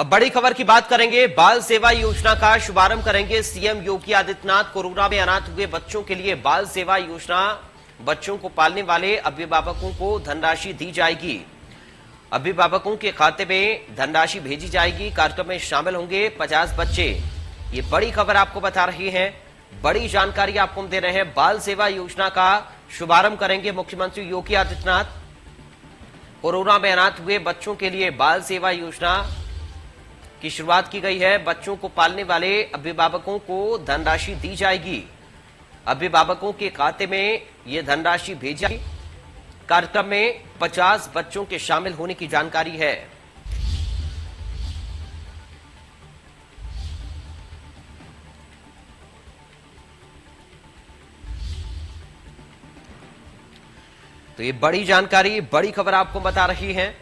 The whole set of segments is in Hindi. अब बड़ी खबर की बात करेंगे। बाल सेवा योजना का शुभारंभ करेंगे सीएम योगी आदित्यनाथ। कोरोना में अनाथ हुए बच्चों के लिए बाल सेवा योजना, बच्चों को पालने वाले अभिभावकों को धनराशि दी जाएगी। अभिभावकों के खाते में धनराशि भेजी जाएगी। कार्यक्रम में शामिल होंगे 50 बच्चे। ये बड़ी खबर आपको बता रही है, बड़ी जानकारी आपको हम दे रहे हैं। बाल सेवा योजना का शुभारंभ करेंगे मुख्यमंत्री योगी आदित्यनाथ। कोरोना में अनाथ हुए बच्चों के लिए बाल सेवा योजना की शुरुआत की गई है। बच्चों को पालने वाले अभिभावकों को धनराशि दी जाएगी। अभिभावकों के खाते में ये धनराशि भेजी जाएगी। कार्यक्रम में 50 बच्चों के शामिल होने की जानकारी है। तो ये बड़ी जानकारी, बड़ी खबर आपको बता रही है।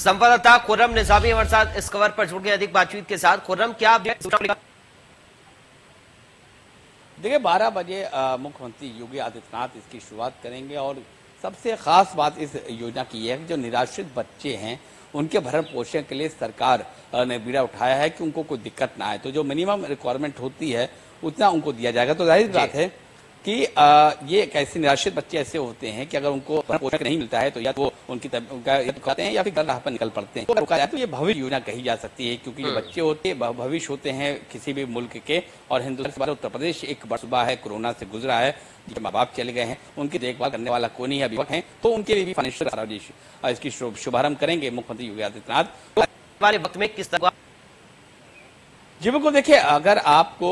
संवाददाता खुर्रम निज़ामी हमारे साथ इस खबर पर जुड़ गए अधिक बातचीत के साथ। खुर्रम, क्या देखिए 12 बजे मुख्यमंत्री योगी आदित्यनाथ इसकी शुरुआत करेंगे और सबसे खास बात इस योजना की यह है कि जो निराश्रित बच्चे हैं उनके भरण पोषण के लिए सरकार ने बीड़ा उठाया है कि उनको कोई दिक्कत ना आए, तो जो मिनिमम रिक्वायरमेंट होती है उतना उनको दिया जाएगा। तो जाहिर बात है कि ये कैसे निराश्रित बच्चे ऐसे होते हैं कि अगर उनको पोषण नहीं मिलता है तो या तो उनकी खाते हैं या फिर राह पर निकल पड़ते हैं। तो ये भविष्य योजना कही जा सकती है क्योंकि ये बच्चे होते भविष्य होते हैं किसी भी मुल्क के। और हिंदुस्तान, उत्तर प्रदेश एक बड़ा सूबा है, कोरोना से गुजरा है, माँ बाप चले गए हैं, उनकी देखभाल करने वाला कोई नहीं अभिभावक है, तो उनके लिए भी फाइनेंशियल इसकी शुभारंभ करेंगे मुख्यमंत्री योगी आदित्यनाथ। हमारे वक्त में किस तरह जी बिल्कुल देखिए, अगर आपको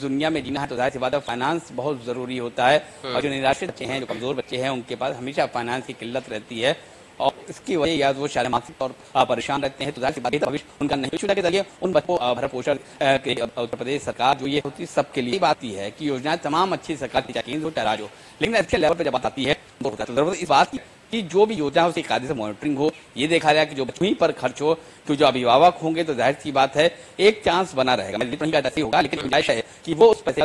दुनिया में जीना है तो जाहिर सी बात है फाइनेंस बहुत जरूरी होता है। और जो निराश्रित बच्चे हैं, जो कमजोर बच्चे हैं, उनके पास हमेशा फाइनेंस की किल्लत रहती है और इसकी वजह या वो शारीरिक मानसिक तौर पर परेशान रहते हैं, तो जाहिर सी बात है भविष्य उनका नहीं होता। के उन बच्चों को भरण पोषण उत्तर प्रदेश सरकार जो ये होती है सबके लिए बात ही है कि योजनाएं तमाम अच्छी सरकार की चाहिए जो टहराज हो, लेकिन अच्छे लेवल पर जब बात आती है जरूरत इस बात की कि जो भी योजना हो उसकी कायदे से मॉनिटरिंग हो, ये देखा जाए कि जो बच्चों पर खर्च हो, क्योंकि जो अभिभावक होंगे तो जाहिर सी बात है एक चांस बना रहेगा होगा, लेकिन गुंजाइश है कि वो उस पैसे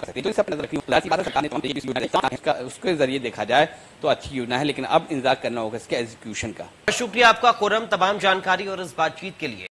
उसके जरिए देखा जाए तो अच्छी योजना है, लेकिन अब इंतजार करना होगा इसके एग्जीक्यूशन का। शुक्रिया आपका खुर्रम, तमाम जानकारी और इस बातचीत के लिए।